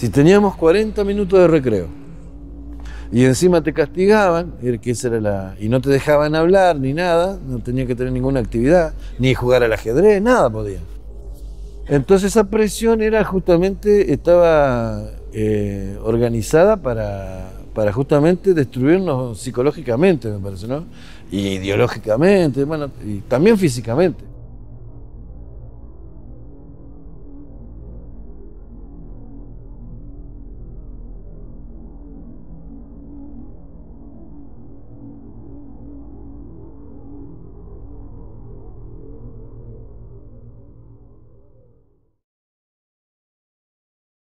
Si teníamos 40 minutos de recreo y encima te castigaban, que esa era la, y no te dejaban hablar ni nada, no tenía que tener ninguna actividad, ni jugar al ajedrez, nada podía. Entonces esa presión era justamente, estaba organizada para justamente destruirnos psicológicamente, me parece, ¿no? Y ideológicamente, bueno, y también físicamente.